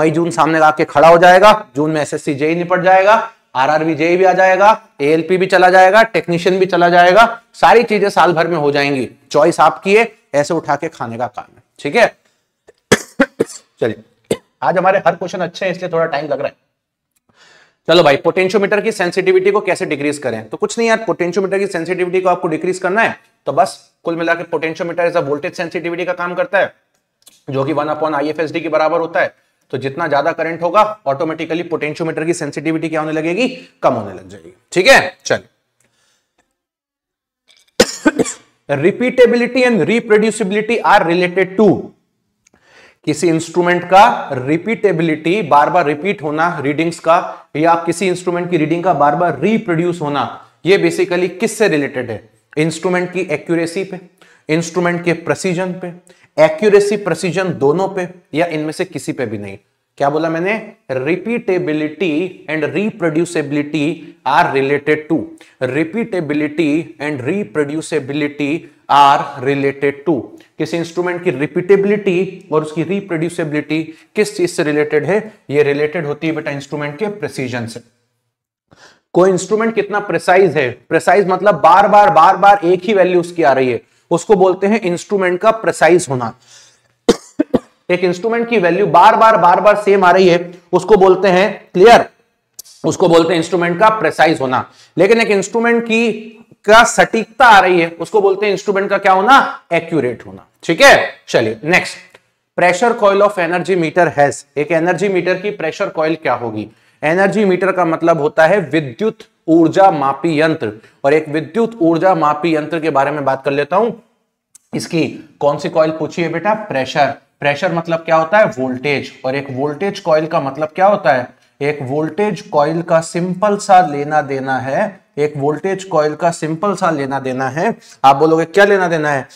मई जून सामने आके खड़ा हो जाएगा, जून में एसएससी जेई निपट जाएगा, आरआरबी जेई भी आ जाएगा, एएलपी भी चला जाएगा, टेक्नीशियन भी चला जाएगा, सारी चीजें साल भर में हो जाएंगी। चॉइस आपकी है, ऐसे उठा के खाने का काम है, ठीक है। चलिए, आज हमारे हर क्वेश्चन अच्छे हैं इसलिए थोड़ा टाइम लग रहा है। चलो भाई, पोटेंशियोमीटर की सेंसिटिविटी को कैसे डिक्रीज करें, तो कुछ नहीं यार, पोटेंशियोमीटर की सेंसिटिविटी को आपको डिक्रीज करना है तो बस कुल मिलाकर potentiometer is a voltage sensitivity का काम करता है जो कि one upon I F S D के बराबर होता है। तो जितना ज्यादा करंट होगा ऑटोमेटिकली पोटेंशियोमीटर की सेंसिटिविटी क्या होने लगेगी, कम होने लग जाएगी, ठीक है। चलिए, repeatability and reproducibility are related to, किसी इंस्ट्रूमेंट का रिपीटेबिलिटी, बार बार रिपीट होना रीडिंग्स का, या किसी इंस्ट्रूमेंट की रीडिंग का बार बार रिप्रोड्यूस होना, ये बेसिकली किससे रिलेटेड है, इंस्ट्रूमेंट की एक्यूरेसी पे, इंस्ट्रूमेंट के प्रेसिजन पे, एक्यूरेसी प्रेसिजन दोनों पे, या इनमें से किसी पे भी नहीं। क्या बोला मैंने, repeatability and reproducibility are related to, repeatability and reproducibility are related to, किसी इंस्ट्रूमेंट की रिपीटेबिलिटी और उसकी रिप्रोड्यूसेबिलिटी किस चीज से रिलेटेड है, ये रिलेटेड होती है बेटा इंस्ट्रूमेंट के प्रेसिजन से। कोई इंस्ट्रूमेंट कितना प्रेसाइज है, प्रेसाइज मतलब बार बार बार बार एक ही वैल्यू उसकी आ रही है, उसको बोलते हैं इंस्ट्रूमेंट का प्रेसाइज होना। एक इंस्ट्रूमेंट की वैल्यू बार बार बार बार सेम आ रही है उसको बोलते हैं, क्लियर, उसको बोलते हैं इंस्ट्रूमेंट का प्रेसाइज होना। लेकिन एक इंस्ट्रूमेंट की का सटीकता आ रही है उसको बोलते हैं इंस्ट्रूमेंट का क्या होना, एक्यूरेट होना, ठीक है। चलिए next, pressure coil of energy meter has, एक एनर्जी मीटर की प्रेशर कॉइल क्या होगी। एनर्जी मीटर का मतलब होता है विद्युत ऊर्जा मापी यंत्र, और एक विद्युत ऊर्जा मापी यंत्र के बारे में बात कर लेता हूं। इसकी कौन सी कॉइल पूछी है बेटा, प्रेशर, प्रेशर मतलब क्या होता है, वोल्टेज, और एक वोल्टेज कॉइल का मतलब क्या होता है, एक वोल्टेज कॉइल का सिंपल सा लेना देना है, एक वोल्टेज कॉइल का सिंपल सा लेना देना है, आप बोलोगे क्या लेना देना है,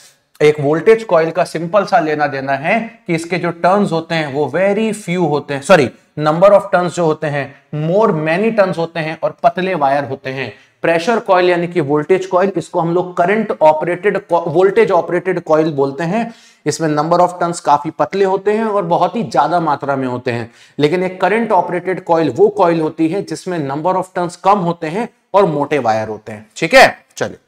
एक वोल्टेज कॉइल का सिंपल सा लेना देना है कि इसके जो टर्न्स होते हैं वो वेरी फ्यू होते हैं, सॉरी नंबर ऑफ टर्न्स जो होते हैं मोर मैनी टर्न्स होते हैं और पतले वायर होते हैं। प्रेशर कॉइल यानी कि वोल्टेज कॉइल, इसको हम लोग current operated voltage operated coil बोलते हैं। इसमें नंबर ऑफ टर्न्स काफी पतले होते हैं और बहुत ही ज्यादा मात्रा में होते हैं। लेकिन एक करंट ऑपरेटेड कॉइल वो कॉइल होती है जिसमें नंबर ऑफ टर्न्स कम होते हैं और मोटे वायर होते हैं, ठीक है। चलिए,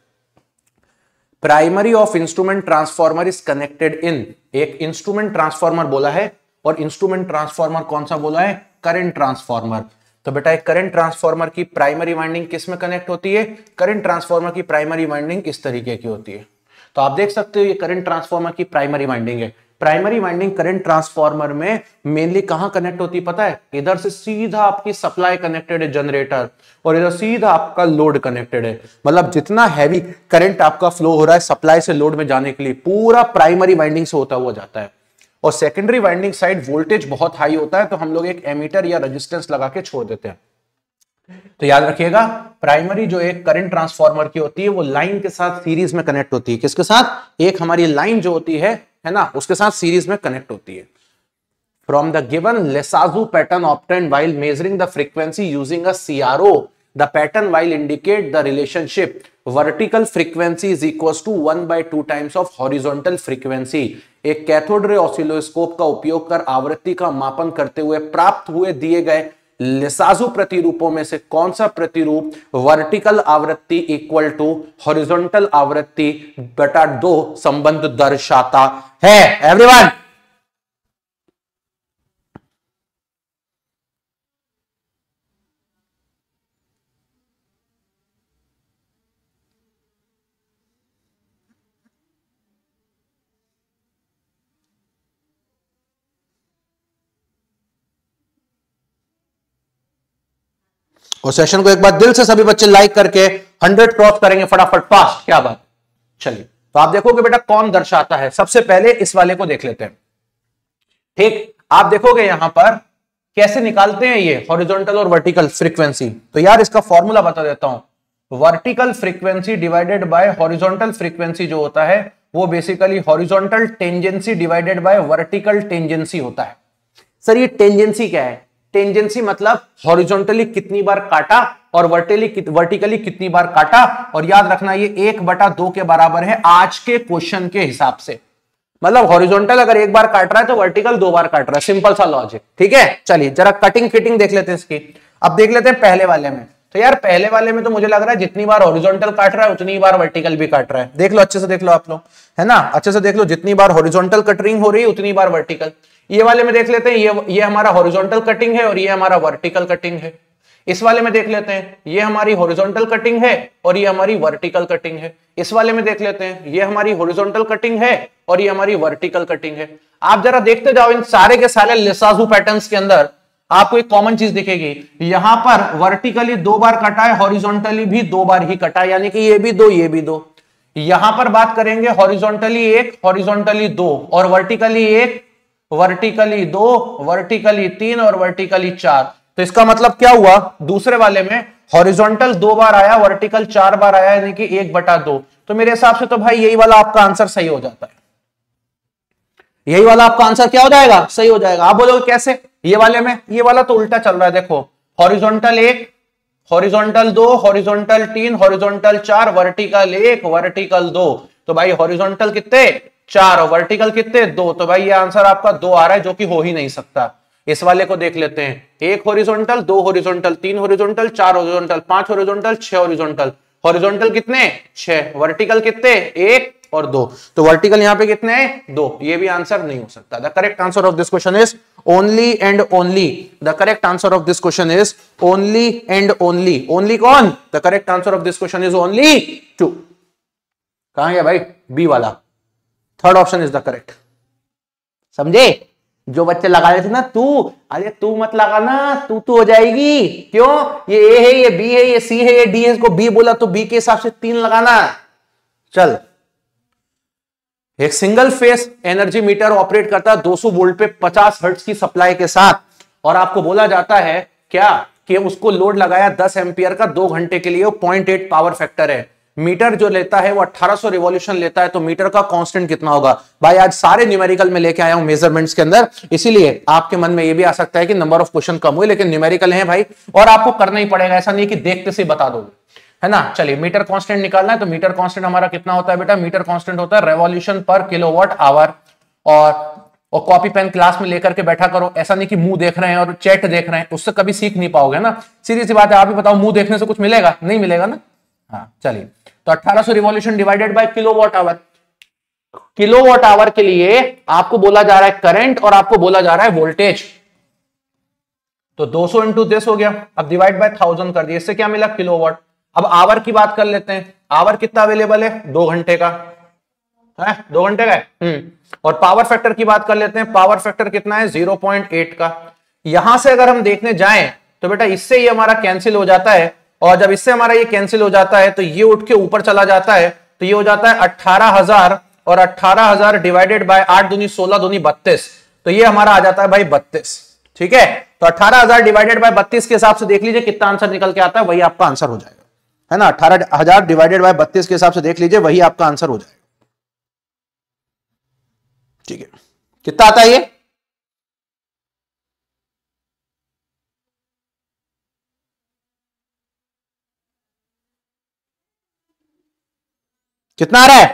primary of instrument transformer is connected in, एक इंस्ट्रूमेंट ट्रांसफॉर्मर बोला है और इंस्ट्रूमेंट ट्रांसफॉर्मर कौन सा बोला है, करंट ट्रांसफॉर्मर। तो बेटा एक करंट ट्रांसफॉर्मर की प्राइमरी वाइंडिंग किस में कनेक्ट होती है, करंट ट्रांसफॉर्मर की प्राइमरी वाइंडिंग इस तरीके की होती है। तो आप देख सकते हो ये करंट ट्रांसफॉर्मर की प्राइमरी वाइंडिंग है। प्राइमरी वाइंडिंग करंट ट्रांसफॉर्मर में मेनली कहां कनेक्ट होती है पता है, इधर से सीधा आपकी सप्लाई कनेक्टेड है जनरेटर, और इधर सीधा आपका लोड कनेक्टेड है। मतलब जितना हैवी करंट आपका फ्लो हो रहा है सप्लाई से लोड में जाने के लिए पूरा प्राइमरी वाइंडिंग से होता हुआ जाता है। और सेकेंडरी वाइंडिंग साइड वोल्टेज बहुत हाई होता है तो हम लोग एक एमीटर या रेजिस्टेंस लगा के छोड़ देते हैं। तो याद रखिएगा, प्राइमरी जो एक करंट ट्रांसफॉर्मर की होती है वो लाइन के साथ सीरीज में कनेक्ट होती है। किसके साथ, एक हमारी लाइन जो होती है है ना, उसके साथ सीरीज में कनेक्ट होती है। From the given Lissajous pattern obtained while measuring the frequency using a CRO, the pattern while indicate the relationship vertical frequency is equal to one by two times of horizontal frequency. एक कैथोड रे ऑसिलोस्कोप का उपयोग कर आवृत्ति का मापन करते हुए प्राप्त हुए दिए गए लिसाजू प्रतिरूपों में से कौन सा प्रतिरूप वर्टिकल आवृत्ति इक्वल टू हॉरिजॉन्टल आवृत्ति बटा दो संबंध दर्शाता है। एवरीवन, और सेशन को एक बार दिल से सभी बच्चे लाइक करके हंड्रेड क्रॉस करेंगे फटाफट फास्ट, क्या बात। चलिए, तो आप देखोगे बेटा कौन दर्शाता है, सबसे पहले इस वाले को देख लेते हैं, ठीक। आप देखोगे यहां पर कैसे निकालते हैं ये हॉरिजॉन्टल और वर्टिकल फ्रीक्वेंसी। तो यार इसका फॉर्मूला बता देता हूं, vertical frequency divided by horizontal frequency जो होता है वो basically horizontal tangency divided by vertical tangency होता है। सर ये टेंजेंसी क्या है? टेंजेंसी मतलब हॉरिजॉन्टली कितनी बार काटा और वर्टिकली कितनी बार काटा, और याद रखना ये एक बटा दो के बराबर है आज के क्वेश्चन के हिसाब से। मतलब हॉरिजॉन्टल अगर एक बार काट रहा है तो वर्टिकल दो बार काट रहा है, सिंपल सा लॉजिक। ठीक है, चलिए जरा कटिंग फिटिंग देख लेते हैं इसकी। अब देख लेते हैं पहले वाले में। तो यार पहले वाले में तो मुझे लग रहा है जितनी बार हॉरिजॉन्टल काट रहा है उतनी बार वर्टिकल भी काट रहा है। देख लो, अच्छे से देख लो आप लोग, है ना, अच्छे से देख लो, जितनी बार हॉरिजॉन्टल कटिंग हो रही है उतनी बार वर्टिकल। ये वाले में देख लेते हैं, ये ये हमारा हॉरिजॉन्टल कटिंग है और ये हमारा वर्टिकल कटिंग है। इस वाले में देख लेते हैं, ये हमारी हॉरिजॉन्टल कटिंग है और ये हमारी वर्टिकल कटिंग है। इस वाले में देख लेते हैं, ये हमारी हॉरिजॉन्टल कटिंग है और ये हमारी वर्टिकल कटिंग है। आप जरा देखते जाओ इन सारे के सारे लिसाजू पैटर्न्स के अंदर आपको एक कॉमन चीज दिखेगी। यहां पर वर्टिकली दो बार कटा है, हॉरिजॉन्टली भी दो बार ही कटा है, यानी कि ये भी दो ये भी दो। यहां पर बात करेंगे हॉरिजॉन्टली एक, हॉरिजॉन्टली दो, और वर्टिकली एक, वर्टिकली दो, वर्टिकली तीन और वर्टिकली चार। तो इसका मतलब क्या हुआ, दूसरे वाले में हॉरिजॉन्टल दो बार आया, वर्टिकल चार बार आया, यानी कि एक बटा दो। तो मेरे हिसाब से तो भाई यही वाला आपका आंसर सही हो जाता है। यही वाला आपका आंसर क्या हो जाएगा, सही हो जाएगा। आप बोलोगे कैसे, ये वाले में ये वाला तो उल्टा चल रहा है। देखो, हॉरिजॉन्टल एक, हॉरिजॉन्टल दो, हॉरिजॉन्टल तीन, हॉरिजॉन्टल चार, वर्टिकल एक, वर्टिकल दो। तो भाई हॉरिजॉन्टल कितने, चार, और वर्टिकल कितने, दो। तो भाई ये आंसर आपका दो आ रहा है, जो कि हो ही नहीं सकता। इस वाले को देख लेते हैं, एक हॉरिजॉन्टल, दो हॉरिजॉन्टल, तीन हॉरिजॉन्टल, चार हॉरिजॉन्टल, पांच हॉरिजॉन्टल, छह हॉरिजॉन्टल। हॉरिजॉन्टल कितने, छह, वर्टिकल कितने, एक और दो। तो वर्टिकल यहाँ पे कितने हैं, दो। ये भी आंसर नहीं हो सकता। The correct answer of this question is only and only. The correct answer of this question is only and only. Only कौन? The correct answer of this question is only two. कहां गया भाई बी वाला? Third option is the correct. समझे? जो बच्चे लगा रहे थे ना तू, अरे तू मत लगाना, तू तू हो जाएगी। क्यों? ये ए है, ये बी है, ये सी है, ये डी है, इसको बी बोला तो बी के हिसाब से तीन लगाना। चल, एक single phase energy meter operate करता है दो सौ वोल्ट पे पचास हर्ट्ज की सप्लाई के साथ, और आपको बोला जाता है क्या कि उसको लोड लगाया दस एम्पियर का दो घंटे के लिए, पॉइंट एट पावर फैक्टर है। मीटर जो लेता है वो अठारह सौ रिवॉल्यूशन लेता है, तो मीटर का कांस्टेंट कितना होगा? भाई आज सारे न्यूमेरिकल में लेके आया हूं मेजरमेंट्स के अंदर, इसीलिए आपके मन में ये भी आ सकता है कि नंबर ऑफ क्वेश्चन कम हुए, लेकिन न्यूमेरिकल है भाई और आपको करना ही पड़ेगा, ऐसा नहीं कि देखते से बता दोगे, है ना। चलिए, मीटर कांस्टेंट निकालना है, तो मीटर कांस्टेंट हमारा कितना होता है बेटा? मीटर कांस्टेंट होता है रेवॉल्यूशन पर किलोवाट आवर। और और कॉपी पेन क्लास में लेकर के बैठा करो, ऐसा नहीं कि मुंह देख रहे हैं और चैट देख रहे हैं, उससे कभी सीख नहीं पाओगे ना। सीधी सी बात है, आप ही बताओ, मुंह देखने से कुछ मिलेगा? नहीं मिलेगा ना। हाँ चलिए, तो अठारह सौ revolution divided by kilowatt hour. Kilowatt hour के लिए आपको बोला जा रहा है करंट और आपको बोला जा रहा है वोल्टेज, तो दो सौ इंटू दिस हो गया। अब डिवाइड बाय थाउजेंड कर दिए, इससे क्या मिला? किलोवाट। अब आवर की बात कर लेते हैं, आवर कितना अवेलेबल है? दो घंटे का है, दो घंटे का है। और पावर फैक्टर की बात कर लेते हैं, पावर फैक्टर कितना है? जीरो पॉइंट एट का। यहां से अगर हम देखने जाए तो बेटा इससे ये हमारा कैंसिल हो जाता है, और जब इससे हमारा ये कैंसिल हो जाता है तो ये उठ के ऊपर चला जाता है, तो ये हो जाता है अठारह हजार, और अठारह हजार डिवाइडेड बाय आठ दूनी सोलह दूनी बत्तीस, तो ये हमारा आ जाता है भाई बत्तीस। ठीक है, तो अठारह हजार डिवाइडेड बाय बत्तीस के हिसाब से देख लीजिए कितना आंसर निकल के आता है, वही आपका आंसर हो जाएगा, है ना। अठारह हजार डिवाइडेड बाय बत्तीस के हिसाब से देख लीजिए, वही आपका आंसर हो जाएगा। ठीक है, कितना आता है ये? कितना आ रहा है?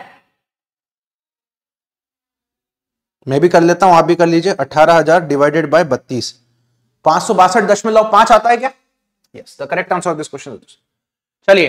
मैं भी कर लेता हूं, आप भी कर लीजिए। अठारह हजार डिवाइडेड बाय बत्तीस, पांच सौ बासठ दशमलव पांच आता है क्या? Yes, the correct answer of this question. चलिए,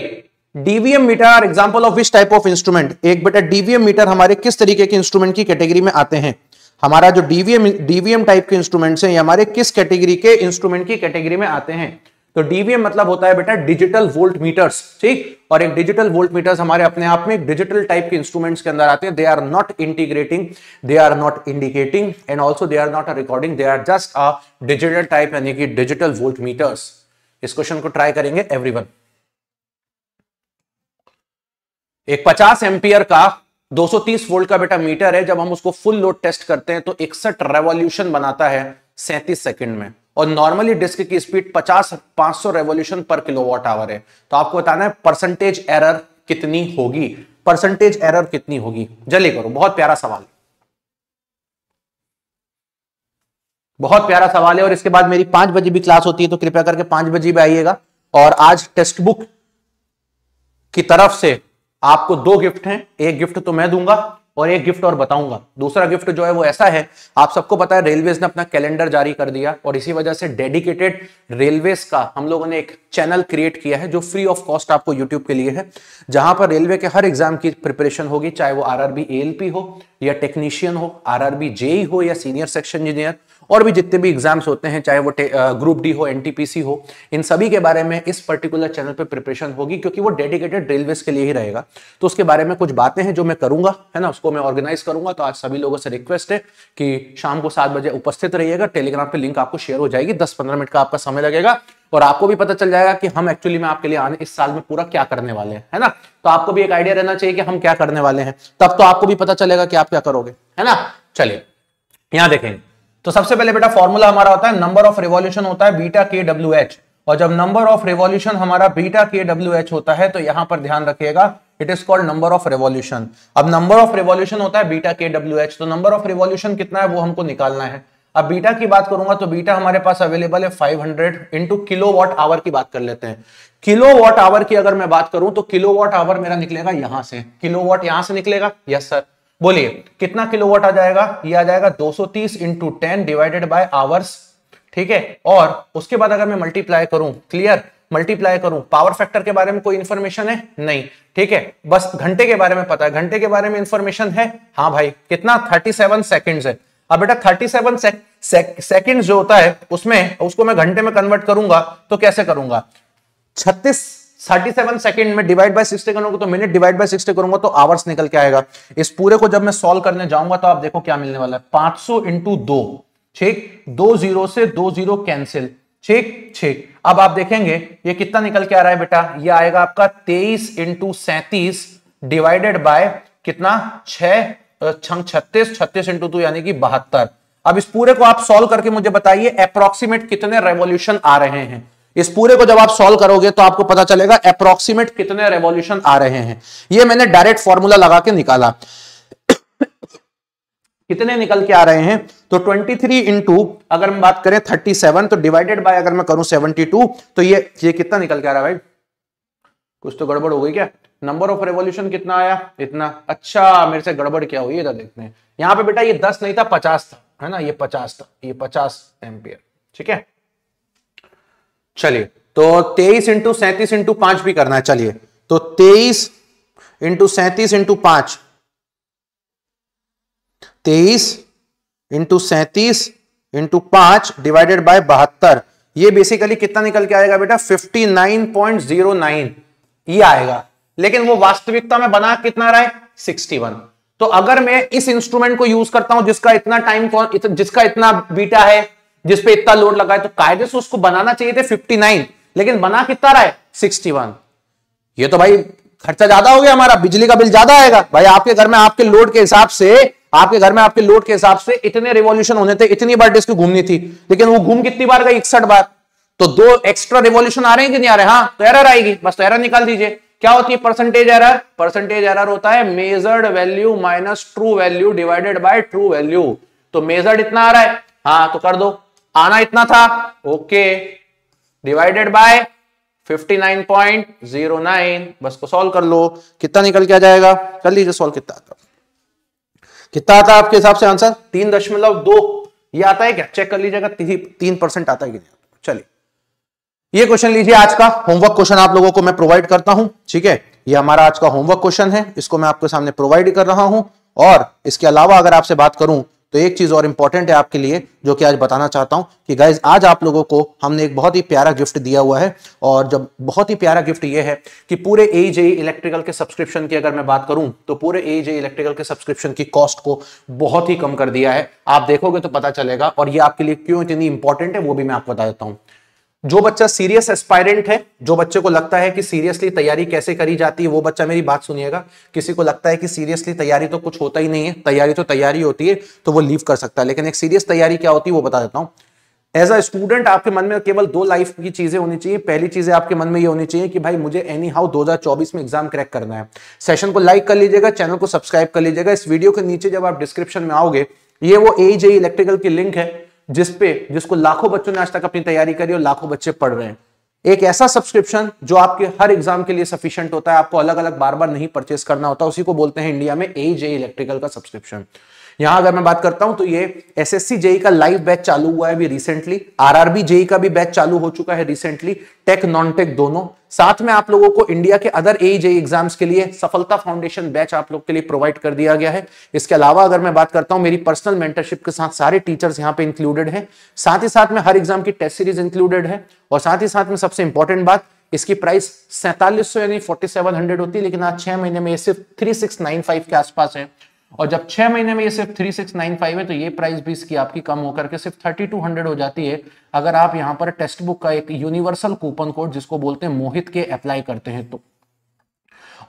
DVM meter are example of which type of instrument. एक बेटा डीवीएम मीटर हमारे किस तरीके के इंस्ट्रूमेंट की कैटेगरी में आते हैं? हमारा जो डीवीएम डीवीएम टाइप के इंस्ट्रूमेंट्स हैं, ये हमारे किस कैटेगरी के इंस्ट्रूमेंट की कैटेगरी में आते हैं? तो डीवीएम मतलब होता है बेटा डिजिटल वोल्ट मीटर्स। ठीक, और एक डिजिटल वोल्ट मीटर्स हमारे अपने आप में डिजिटल टाइप के इंस्ट्रूमेंट्स के अंदर आते हैं। They are not integrating, they are not indicating, and also they are not a recording, they are just a digital type, यानी कि डिजिटल वोल्ट मीटर्स। इस क्वेश्चन को ट्राई करेंगे एवरीवन। एक पचास एम्पियर का दो सौ तीस वोल्ट का बेटा मीटर है, जब हम उसको फुल लोड टेस्ट करते हैं तो इकसठ रेवोल्यूशन बनाता है सैंतीस सेकंड में, और नॉर्मली डिस्क की स्पीड पचास पाँच सौ रेवोल्यूशन पर किलोवाट आवर है। तो आपको बताना है परसेंटेज एरर कितनी होगी, परसेंटेज एरर कितनी होगी। जल्दी करो, बहुत प्यारा सवाल, बहुत प्यारा सवाल है। और इसके बाद मेरी पांच बजे भी क्लास होती है, तो कृपया करके पांच बजे भी आइएगा। और आज टेक्स्ट बुक की तरफ से आपको दो गिफ्ट हैं, एक गिफ्ट तो मैं दूंगा और एक गिफ्ट और बताऊंगा। दूसरा गिफ्ट जो है वो ऐसा है, आप सबको पता है रेलवेज ने अपना कैलेंडर जारी कर दिया और इसी वजह से डेडिकेटेड रेलवेज का हम लोगों ने एक चैनल क्रिएट किया है जो फ्री ऑफ कॉस्ट आपको यूट्यूब के लिए है, जहां पर रेलवे के हर एग्जाम की प्रिपरेशन होगी, चाहे वो आरआरबी एएलपी हो या टेक्नीशियन हो, आरआरबी जेई हो या सीनियर सेक्शन इंजीनियर, और भी जितने भी एग्जाम्स होते हैं, चाहे वो ग्रुप डी हो, एनटीपीसी हो, इन सभी के बारे में इस पर्टिकुलर चैनल पे प्रिपरेशन होगी, क्योंकि वो डेडिकेटेड रेलवेज के लिए ही रहेगा। तो उसके बारे में कुछ बातें हैं जो मैं करूंगा, है ना, उसको मैं ऑर्गेनाइज करूंगा। तो आज सभी लोगों से रिक्वेस्ट है कि शाम को सात बजे उपस्थित रहिएगा। टेलीग्राम पे लिंक आपको शेयर हो जाएगी, दस पंद्रह मिनट का आपका समय लगेगा और आपको भी पता चल जाएगा कि हम एक्चुअली में आपके लिए आने इस साल में पूरा क्या करने वाले हैं, है ना। तो आपको भी एक आइडिया रहना चाहिए कि हम क्या करने वाले हैं, तब तो आपको भी पता चलेगा कि आप क्या करोगे, है ना। चलिए यहां देखेंगे तो सबसे पहले बेटा फॉर्मूला हमारा होता है नंबर ऑफ रेवोल्यूशन होता है बीटा के डब्ल्यू एच, और जब नंबर ऑफ रेवोल्यूशन हमारा बीटा के डब्ल्यू एच होता है तो यहां पर ध्यान रखिएगा it is called number of revolution. अब नंबर ऑफ रेवोल्यूशन होता है बीटा के डब्ल्यू एच, तो नंबर ऑफ रेवोल्यूशन कितना है वो हमको निकालना है। अब बीटा की बात करूंगा तो बीटा हमारे पास अवेलेबल है पाँच सौ इंटू किलोवाट आवर की बात कर लेते हैं। किलोवाट आवर की अगर मैं बात करूं तो किलोवाट आवर मेरा निकलेगा यहां से, किलोवाट यहां से निकलेगा, यस सर बोलिए कितना किलोवाट आ जाएगा, ये आ जाएगा दो सौ तीस into ten divided by hours, ठीक है। और उसके बाद अगर मैं मल्टीप्लाई करूं, क्लियर, मल्टीप्लाई करूं, पावर फैक्टर के बारे में कोई इंफॉर्मेशन है नहीं, ठीक है, बस घंटे के बारे में पता है, घंटे के बारे में इंफॉर्मेशन है, हाँ भाई कितना सैंतीस सेकंड्स है। अब बेटा सैंतीस से, से, सेकंड्स जो होता है उसमें उसको मैं घंटे में कन्वर्ट करूंगा तो कैसे करूंगा, छत्तीस सैंतीस सेकंड में डिवाइड बाय साठ करूंगा तो मिनट, डिवाइड बाय साठ करूंगा तो आवर्स निकल के आएगा। इस पूरे को जब मैं सॉल्व करने जाऊंगा तो आप देखो क्या मिलने वाला है, पांच सौ इंटू दो, ठीक, दो जीरो से दो जीरो कैंसिल, ठीक ठीक। अब आप देखेंगे ये कितना निकल के आ रहा है बेटा, ये आएगा आपका तेईस इंटू सैंतीस डिवाइडेड बाय कितना, छह छत्तीस, छत्तीस इंटू दो यानी कि बहत्तर। अब इस पूरे को आप सॉल्व करके मुझे बताइए अप्रोक्सीमेट कितने रेवोल्यूशन आ रहे हैं। इस पूरे को जब आप सॉल्व करोगे तो आपको पता चलेगा अप्रोक्सीमेट कितने रेवोल्यूशन आ रहे हैं। ये मैंने डायरेक्ट फॉर्मूला लगा के निकाला कितने निकल के आ रहे हैं, तो तेईस इंटू अगर हम बात करें सैंतीस तो डिवाइडेड बाय अगर मैं करूं बहत्तर तो ये ये कितना निकल के आ रहा है भाई, कुछ तो गड़बड़ हो गई क्या, नंबर ऑफ रेवोल्यूशन कितना आया इतना, अच्छा मेरे से गड़बड़ क्या हुई, इधर देखते हैं। यहाँ पे बेटा ये दस नहीं था, पचास था, है ना, ये पचास था, ये पचास एम्पियर, ठीक है। चलिए तो तेईस इंटू सैंतीस इंटू पांच भी करना है, चलिए तो तेईस इंटू सैंतीस इंटू पांच, तेईस इंटू सैंतीस इंटू पांच डिवाइडेड बाय बहत्तर, ये बेसिकली कितना निकल के आएगा बेटा fifty nine point zero nine ये आएगा, लेकिन वो वास्तविकता में बना कितना रहा है इकसठ। तो अगर मैं इस इंस्ट्रूमेंट को यूज करता हूं जिसका इतना टाइम, जिसका इतना बीटा है, जिसपे इतना लोड लगा है, तो कायदे से उसको बनाना चाहिए थे उनसठ, लेकिन बना कितना रहा है इकसठ। ये तो भाई खर्चा ज्यादा हो गया हमारा, बिजली का बिल ज्यादा आएगा भाई। आपके घर में आपके लोड के हिसाब से, आपके घर में आपके लोड के हिसाब से इतने रिवॉल्यूशन होने थे, इतनी बार डिस्क घूमनी थी, लेकिन वो घूम कितनी बार गई, इकसठ बार। तो दो एक्स्ट्रा रिवॉल्यूशन आ रहे हैं कि नहीं आ रहे, हाँ तो एरर आएगी, बस तो एरर निकाल दीजिए। क्या होती है परसेंटेज एरर, परसेंटेज एरर होता है measured value minus true value divided by true value. तो मेजर्ड इतना आ रहा है, हाँ तो कर दो, आना इतना था, ओके, डिवाइडेड बाय उनसठ पॉइंट जीरो नाइन, बस को सॉल्व कर लो, कितना निकल के आ जाएगा, कर लीजिए सॉल्व, कितना आता, कितना आता आपके हिसाब से आंसर तीन दशमलव दो ये आता है क्या, चेक कर लीजिएगा तीन परसेंट आता है कि नहीं। चलिए ये क्वेश्चन लीजिए, आज का होमवर्क क्वेश्चन आप लोगों को मैं प्रोवाइड करता हूं, ठीक है, ये हमारा आज का होमवर्क क्वेश्चन है, इसको मैं आपके सामने प्रोवाइड कर रहा हूं। और इसके अलावा अगर आपसे बात करूं तो एक चीज और इंपॉर्टेंट है आपके लिए जो कि आज बताना चाहता हूं कि गाइज आज आप लोगों को हमने एक बहुत ही प्यारा गिफ्ट दिया हुआ है। और जब बहुत ही प्यारा गिफ्ट ये है कि पूरे ए जे इलेक्ट्रिकल के सब्सक्रिप्शन की अगर मैं बात करूं तो पूरे ए जे इलेक्ट्रिकल के सब्सक्रिप्शन की कॉस्ट को बहुत ही कम कर दिया है, आप देखोगे तो पता चलेगा। और ये आपके लिए क्यों इतनी इंपॉर्टेंट है वो भी मैं आपको बता देता हूँ। जो बच्चा सीरियस एस्पायरेंट है, जो बच्चे को लगता है कि सीरियसली तैयारी कैसे करी जाती है, वो बच्चा मेरी बात सुनिएगा। किसी को लगता है कि सीरियसली तैयारी तो कुछ होता ही नहीं है, तैयारी तो तैयारी होती है, तो वो लीव कर सकता है। लेकिन एक सीरियस तैयारी क्या होती है वो बता देता हूँ। एज अ स्टूडेंट आपके मन में केवल दो लाइफ की चीजें होनी चाहिए। पहली चीजें आपके मन में ये होनी चाहिए कि भाई मुझे एनी हाउ दो हज़ार चौबीस में एग्जाम क्रैक करना है। सेशन को लाइक कर लीजिएगा, चैनल को सब्सक्राइब कर लीजिएगा। इस वीडियो के नीचे जब आप डिस्क्रिप्शन में आओगे, ये वो एजेई इलेक्ट्रिकल की लिंक है जिसपे जिसको लाखों बच्चों ने आज तक अपनी तैयारी करी और लाखों बच्चे पढ़ रहे हैं। एक ऐसा सब्सक्रिप्शन जो आपके हर एग्जाम के लिए सफिशिएंट होता है, आपको अलग अलग बार बार नहीं परचेस करना होता, उसी को बोलते हैं इंडिया में एजेई इलेक्ट्रिकल का सब्सक्रिप्शन। यहां अगर मैं बात करता हूं तो ये एसएससी जेई का लाइव बैच चालू हुआ है अभी रिसेंटली, आरआरबी जेई का भी बैच चालू हो चुका है रिसेंटली, टेक नॉन टेक दोनों। साथ में आप लोगों को इंडिया के अदर ए जेई एग्जाम्स के लिए सफलता फाउंडेशन बैच आप लोग के लिए प्रोवाइड कर दिया गया है। इसके अलावा अगर मैं बात करता हूं, मेरी पर्सनल मेंटरशिप के साथ सारे टीचर्स यहाँ पे इंक्लूडेड है, साथ ही साथ में हर एग्जाम की टेस्ट सीरीज इंक्लूडेड है। और साथ ही साथ में सबसे इंपॉर्टेंट बात, इसकी प्राइस सैंतालीस सौ यानी फोर्टी सेवन हंड्रेड होती है, लेकिन आज छह महीने में सिर्फ थ्री सिक्स नाइन फाइव के आसपास है। और जब छह महीने में ये सिर्फ थ्री सिक्स नाइन फाइव है तो ये प्राइस भी इसकी आपकी कम होकर के सिर्फ थर्टी टू हंड्रेड हो जाती है, अगर आप यहाँ पर टेक्स्ट बुक का एक यूनिवर्सल कूपन कोड जिसको बोलते हैं मोहित के अप्लाई करते हैं तो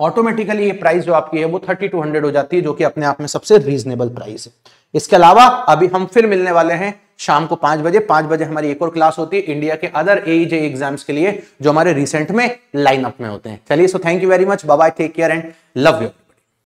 ऑटोमेटिकली ये प्राइस जो आपकी है वो थर्टी टू हंड्रेड हो जाती है, जो कि अपने आप में सबसे रीजनेबल प्राइस है। इसके अलावा अभी हम फिर मिलने वाले हैं शाम को पांच बजे पांच बजे हमारी एक और क्लास होती है इंडिया के अदर ए जे एग्जाम्स के लिए जो हमारे रिसेंट में लाइनअप में होते हैं। चलिए, so thank you very much, bye bye, take care and love you.